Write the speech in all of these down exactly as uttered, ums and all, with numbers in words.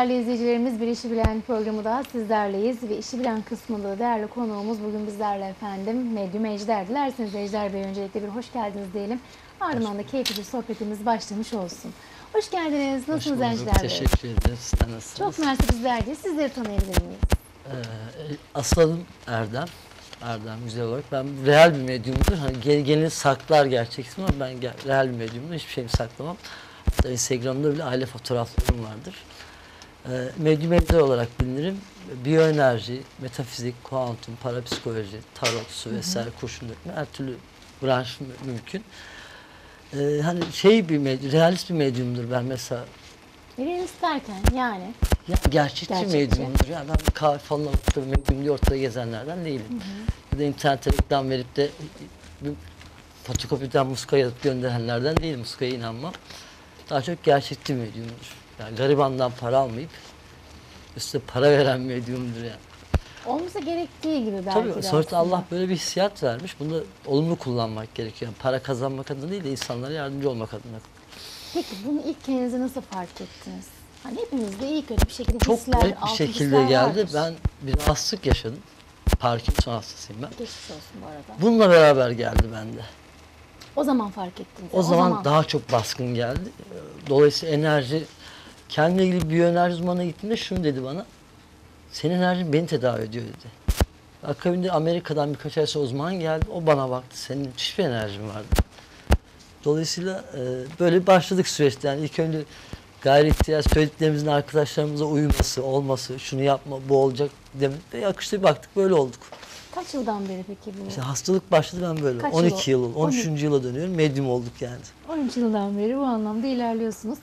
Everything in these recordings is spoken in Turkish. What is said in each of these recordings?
Değerli izleyicilerimiz, Bir İşi Bilen programı da sizlerleyiz ve İşi Bilen kısmında değerli konuğumuz bugün bizlerle efendim Medyum Ejder. Dilerseniz Ejder Bey öncelikle bir hoş geldiniz diyelim. Ardından da keyifli bir sohbetimiz başlamış olsun. Hoş geldiniz. Nasılsınız Ejder Bey? Teşekkür ederim. Siz de nasılsınız? Çok mersi bizler diye. Sizleri tanıyabilir miyiz? Ee, aslanım Erdem. Erdem güzel olarak. Ben real bir medyumdur. Hani gelgeni saklar gerçek ismi ama ben real bir medyumdur. Hiçbir şeyimi saklamam. Hatta Instagram'da bile aile fotoğraflarım vardır. Medyum Ejder olarak bilinirim. Biyoenerji, metafizik, kuantum, parapsikoloji, tarot, su vesaire kurşun dökme, her türlü branş mümkün. Ee, hani şey bir medyum, realist bir medyumdur ben mesela. Realist derken yani? Ya, gerçekçi, gerçekçi medyumdur. Yani ben kahve falan oturup medyum diye ortada gezenlerden değilim. Hı hı. Ya da internete reklam verip de fotokopiden muska yazıp gönderenlerden değilim. Muskaya inanmam. Daha çok gerçekçi medyumdur. Yani garibandan para almayıp üstüne para veren medyumdur yani. Olması gerektiği gibi belki. Tabii, de sonuçta aslında Allah böyle bir hissiyat vermiş. Bunu olumlu kullanmak gerekiyor. Yani para kazanmak adına değil de insanlara yardımcı olmak adına. Peki bunu ilk kendinize nasıl fark ettiniz? Hani hepimizde iyi kötü bir şekilde çok hisler, net bir şekilde geldi. Varmış. Ben bir rahatsızlık yaşadım. Parkinson hastasıyım ben. Geçmiş olsun bu arada. Bununla beraber geldi bende. O zaman fark ettiniz. O, o zaman, zaman daha çok baskın geldi. Dolayısıyla enerji... Kendimle ilgili biyoenerji uzmanına gittiğimde şunu dedi bana, senin enerjin beni tedavi ediyor dedi. Akabinde Amerika'dan birkaç ay sonra uzman geldi, o bana baktı, senin müthiş bir enerjin vardı. Dolayısıyla e, böyle başladık süreçte. Yani ilk önce gayri ihtiyaç söylediklerimizin arkadaşlarımıza uyuması, olması, şunu yapma, bu olacak demek ve akışta baktık, böyle olduk. Kaç yıldan beri peki bu? İşte hastalık başladı ben böyle. Kaç on iki yıl, yıl on üç. on üç yıla dönüyorum, medyum olduk yani. on üç yıldan beri bu anlamda ilerliyorsunuz.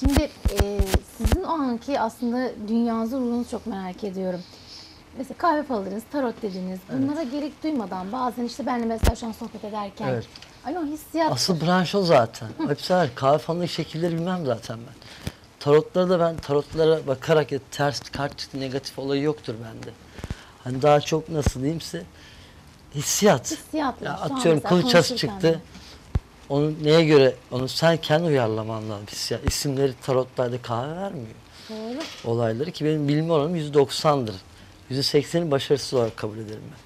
Şimdi e, sizin o anki aslında dünyanızı, ruhunuzu çok merak ediyorum. Mesela kahve falılarınız, tarot dediniz. Bunlara evet, gerek duymadan bazen işte benimle mesela şu an sohbet ederken. Evet. Hani o hissiyat. Asıl branş o zaten. Hepsi var. Kahve falıları şekilleri bilmem zaten ben. Tarotlara da ben tarotlara bakarak ya ters kart çıktı negatif olayı yoktur bende. Hani daha çok nasıl diyeyim size hissiyat. Hissiyat. Ya, atıyorum kılıçası çıktı. Mi? Onu neye göre, onu sen kendi uyarlaman lazım. Ya isimleri tarotlarda kahve vermiyor. Doğru. Olayları ki benim bilme oranım yüzde doksandır. yüzde sekseni başarısız olarak kabul ederim ben.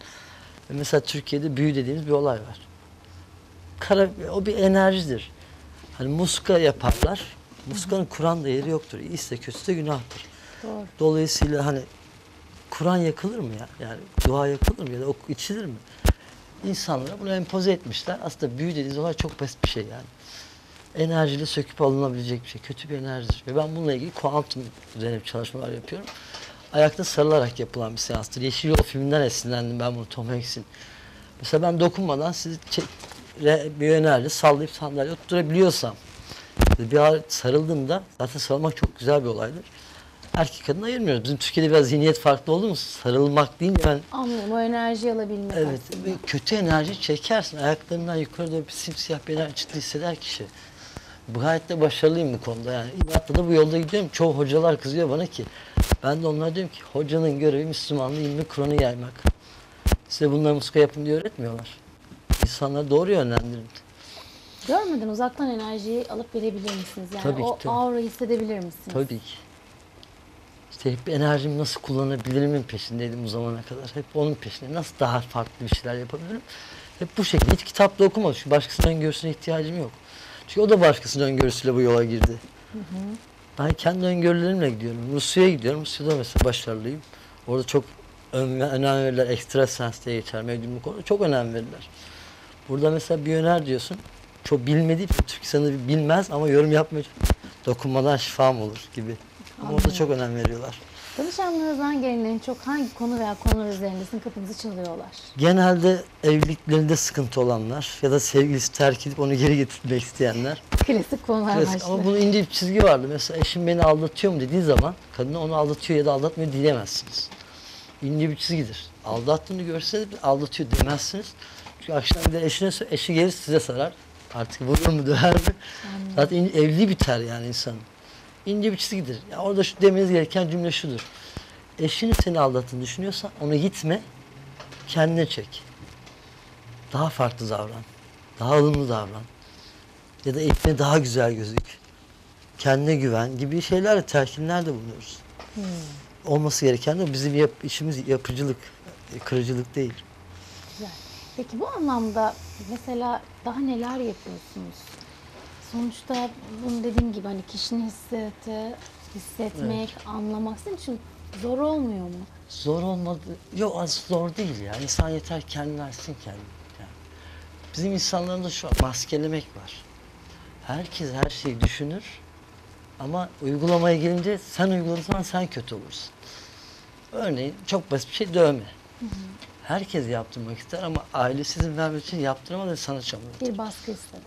Ve mesela Türkiye'de büyü dediğimiz bir olay var. Kara, o bir enerjidir. Hani muska yaparlar. Muskanın Kur'an'da yeri yoktur. İyisi de kötüsü de günahtır. Doğru. Dolayısıyla hani Kur'an yakılır mı ya? Yani dua yakılır mı ya da içilir mi? İnsanlara bunu empoze etmişler. Aslında büyü dediğiniz olay çok basit bir şey yani. Enerjiyle söküp alınabilecek bir şey. Kötü bir enerjidir. Ve ben bununla ilgili kuantum üzerine çalışmalar yapıyorum. Ayakta sarılarak yapılan bir seanstır. Yeşil Yol filminden esinlendim ben bunu, Tom Hanks'in. Mesela ben dokunmadan sizi bir enerji sallayıp sandalye oturtabiliyorsam, bir ara sarıldığımda, zaten sarılmak çok güzel bir olaydır. Erkek kadın ayırmıyoruz. Bizim Türkiye'de biraz zihniyet farklı oldu mu? Sarılmak değil mi? Yani, anlıyorum. O enerjiyi alabilmek. Evet. Kötü enerji çekersin. Ayaklarından yukarı doğru bir simsiyah bir enerji çıktı hisseder kişi. Bu gayet de başarılıyım bu konuda yani. İnatla da bu yolda gidiyorum. Çoğu hocalar kızıyor bana ki. Ben de onlara diyorum ki hocanın görevi Müslümanlığı ilmi Kur'an'ı yaymak. Size bunları muska yapın diye öğretmiyorlar. İnsanları doğru yönlendirin. Görmeden uzaktan enerjiyi alıp verebilir misiniz? Yani tabii ki, o tabii. Aura hissedebilir misiniz? Tabii ki. İşte hep enerjimi nasıl kullanabilirimin peşindeydim bu zamana kadar. Hep onun peşinde. Nasıl daha farklı bir şeyler yapabilirim? Hep bu şekilde. Hiç kitapla okumadım. Çünkü başkasının öngörüsüne ihtiyacım yok. Çünkü o da başkasının öngörüsüyle bu yola girdi. Hı hı. Ben kendi öngörülerimle gidiyorum. Rusya'ya gidiyorum. Rusya'da mesela başarılıyım. Orada çok önem verirler. Ekstra sens diye geçer. Medyumluk orada çok önem verirler. Burada mesela bir öner diyorsun. Çok bilmediği bir Türk insanı bilmez ama yorum yapmayacak. Dokunmadan şifam olur gibi. Ama orada çok önem veriyorlar. Danışanlarınızdan gelenlerin çok hangi konu veya konular üzerinde sizin kapınızı çalıyorlar? Genelde evliliklerinde sıkıntı olanlar ya da sevgilisi terk edip onu geri getirmek isteyenler. Klasik konular başlıyor. Ama bunun ince bir çizgi vardı. Mesela eşim beni aldatıyor mu dediği zaman kadına onu aldatıyor ya da aldatmıyor diyemezsiniz. İnce bir çizgidir. Aldattığını görseniz aldatıyor demezsiniz. Çünkü akşam bir de eşine eşi gelir size sarar. Artık vurur mu döver mi? Anladım. Zaten evli biter yani insanın. İnce bir çizgidir. Ya orada şu demeniz gereken cümle şudur. Eşini seni aldattığını düşünüyorsan ona gitme, kendine çek. Daha farklı davran. Daha ılımlı davran. Ya da eline daha güzel gözük. kendine güven gibi şeylerle telkinlerde bulunuyoruz. Hmm. Olması gereken de bizim yap, işimiz yapıcılık, kırıcılık değil. Güzel. Peki bu anlamda mesela daha neler yapıyorsunuz? Sonuçta bunu dediğim gibi hani kişinin hisseti, hissetmek, evet, anlamak senin için zor olmuyor mu? Zor olmadı. Yok, az zor değil ya. İnsan yeter kendini açsın kendini. Yani bizim insanlarımızda şu maskelemek var. Herkes her şeyi düşünür ama uygulamaya gelince sen uyguladığın sen kötü olursun. Örneğin çok basit bir şey, dövme. Hı hı. Herkes yaptırmak ister ama ailesi izin vermek için yaptıramadan sana çamurlatır. Bir baskı hisseder.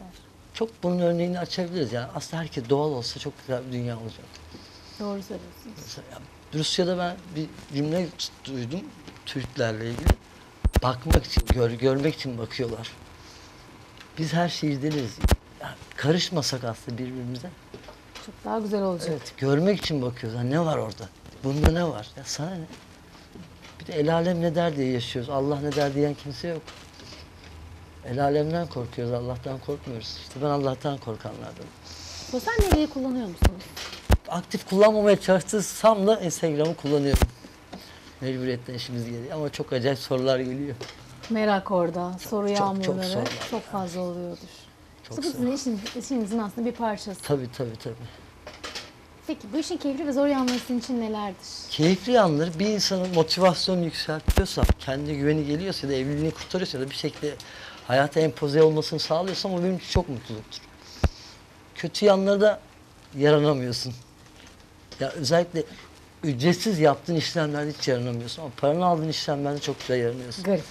Çok bunun örneğini açabiliriz yani. Aslında herkes doğal olsa çok güzel bir dünya olacak. Doğru söylüyorsunuz. Mesela Rusya'da ben bir cümle duydum Türklerle ilgili. Bakmak için, gör, görmek için bakıyorlar. Biz her şeyi izleriz. Yani karışmasak aslında birbirimize. Çok daha güzel olacak. Evet, görmek için bakıyoruz. Yani ne var orada? Bunda ne var? Ya sana ne? Bir de el alem ne der diye yaşıyoruz. Allah ne der diyen kimse yok. El alemden korkuyoruz, Allah'tan korkmuyoruz. İşte ben Allah'tan korkanlardım. Sosyal medyayı kullanıyor musunuz? Aktif kullanmamaya çalıştıysam da Instagram'ı kullanıyorum. Mecburiyetten işimiz geliyor ama çok acayip sorular geliyor. Merak orada, soru yağmurları çok, çok, çok fazla yani oluyordur. Çok bu sizin işiniz, işinizin aslında bir parçası. Tabii tabii tabii. Peki bu işin keyifli ve zor yanları sizin için nelerdir? Keyifli yanları bir insanın motivasyonunu yükseltiyorsa, kendi güveni geliyorsa ya da evliliğini kurtarıyorsa ya da bir şekilde hayata empoze olmasını sağlıyorsa o benim için çok mutluluktur. Kötü yanları da yaranamıyorsun. Ya özellikle ücretsiz yaptığın işlemlerde hiç yaranamıyorsun ama paranı aldığın işlemlerde çok güzel yaranıyorsun. Garip.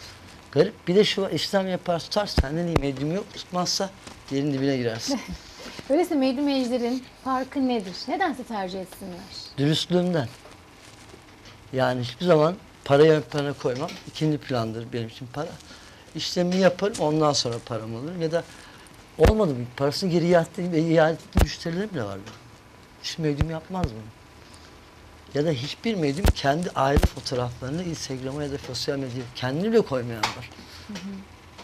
Garip. Bir de şu işlem yapar, tutar, senden iyi medyum yok, tutmazsa yerin dibine girersin. Öyleyse Medyum Ejder'in farkı nedir? Nedense tercih etsinler? Dürüstlüğümden. Yani hiçbir zaman parayı ön plana koymam. İkinci plandır benim için para. İşlemi yaparım, ondan sonra param alırım. Ya da olmadı mı? Parasını geri iade ve iade müşterilerim de var benim. Hiç medyum yapmaz bunu. Ya da hiçbir medyum kendi aile fotoğraflarını Instagram'a ya da sosyal medyaya kendini bile koymayan var. Hı hı.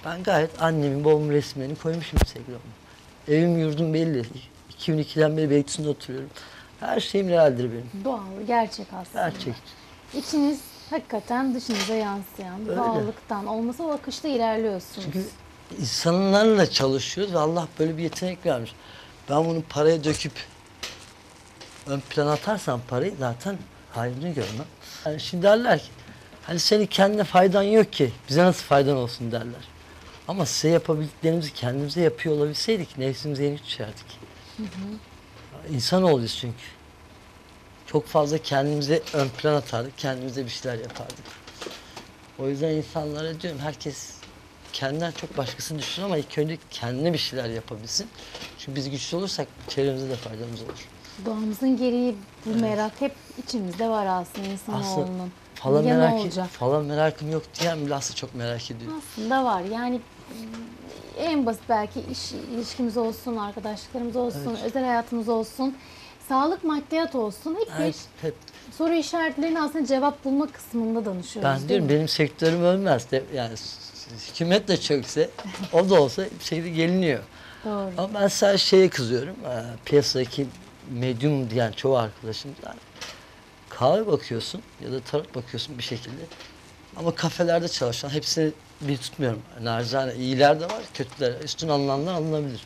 Ben gayet annemin, babamın resimlerini koymuşum Instagram'a. Evim, yurdum belli. iki bin ikiden beri Beytüsü'nde oturuyorum. Her şeyim realdir benim. Doğal, gerçek aslında. Gerçek. İçiniz hakikaten dışınıza yansıyan, doğallıktan olmasa o akışta ilerliyorsunuz. Çünkü insanlarla çalışıyoruz ve Allah böyle bir yetenek vermiş. Ben bunu paraya döküp ön plana atarsam parayı zaten halini görmem. Yani şimdi derler ki, hani senin kendine faydan yok ki, bize nasıl faydan olsun derler. Ama size yapabildiklerimizi kendimize yapıyor olabilseydik nefsimize yenik düşerdik. Hı hı. İnsanoğluyuz çünkü. Çok fazla kendimize ön plan atardık, kendimize bir şeyler yapardık. O yüzden insanlara diyorum, herkes kendinden çok başkasını düşünür ama ilk önce kendine bir şeyler yapabilsin. Çünkü biz güçlü olursak çevremize de faydamız olur. Doğamızın gereği bu merak, evet, hep içimizde var aslında insanoğlunun. Falan merak, falan merakım yok diyen bile aslında çok merak ediyor. Aslında var yani en basit belki iş ilişkimiz olsun, arkadaşlıklarımız olsun, evet, özel hayatımız olsun, sağlık, maddiyat olsun. Hep evet, bir hep soru işaretlerinin aslında cevap bulma kısmında danışıyoruz. Ben diyorum benim sektörüm ölmez de yani hükümet de çökse o da olsa şeyde geliniyor. Doğru. Ama ben sadece şeye kızıyorum, piyasadaki medyum diyen çoğu arkadaşım. Kahve bakıyorsun ya da tarot bakıyorsun bir şekilde ama kafelerde çalışan hepsini bir tutmuyorum. Narzane iyiler de var, kötüler, üstün alınanlar alınabilir.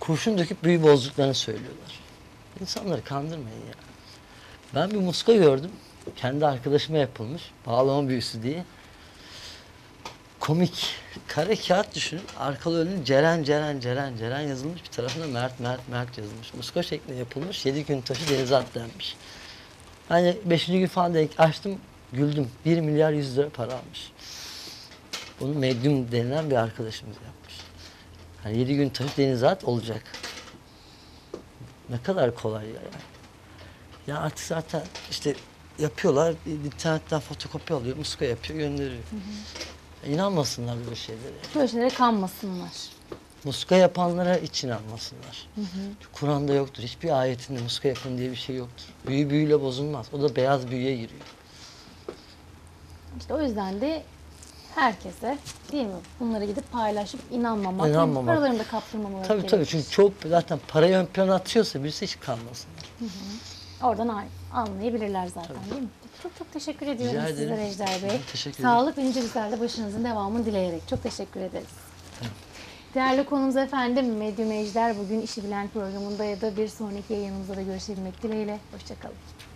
Kurşun döküp büyü bozduklarını söylüyorlar. İnsanları kandırmayın ya. Ben bir muska gördüm, kendi arkadaşıma yapılmış, bağlama büyüsü diye. Komik, kare kağıt düşünün, arkalı önünün Ceren, Ceren, Ceren, Ceren yazılmış, bir tarafında Mert, Mert, Mert yazılmış. Muska şeklinde yapılmış, yedi gün taşı denize at denmiş. Hani beşinci gün falan denk açtım, güldüm. Bir milyar yüz lira para almış. Bunu medyum denilen bir arkadaşımız yapmış. Hani yedi gün taşı denize at olacak. Ne kadar kolay ya. Yani. Ya artık zaten işte yapıyorlar, internetten fotokopi alıyor, muska yapıyor, gönderiyor. Hı hı. Ya inanmasınlar böyle şeylere. Böyle şeylere kanmasınlar. Muska yapanlara hiç inanmasınlar. Kur'an'da yoktur. Hiçbir ayetinde muska yapın diye bir şey yoktur. Büyü büyüyle bozulmaz. O da beyaz büyüye giriyor. İşte o yüzden de herkese değil mi? Bunlara gidip paylaşıp inanmamak, inanmamak. Paralarını da kaptırmamaları tabii, gerekir. Tabii tabii, çünkü çok zaten parayı ön plana atıyorsa birisi hiç kalmasınlar. Hı hı. Oradan anlayabilirler zaten tabii. Değil mi? Çok çok teşekkür ediyorum rica sizlere ederim. Ejder Bey. Teşekkür ederim. Sağlık ve nice güzelde başınızın devamını dileyerek çok teşekkür ederiz. Tamam. Değerli konumuz efendim Medyum Ejder, bugün İşi Bilen programında ya da bir sonraki yayınımızda da görüşebilmek dileğiyle. Hoşçakalın.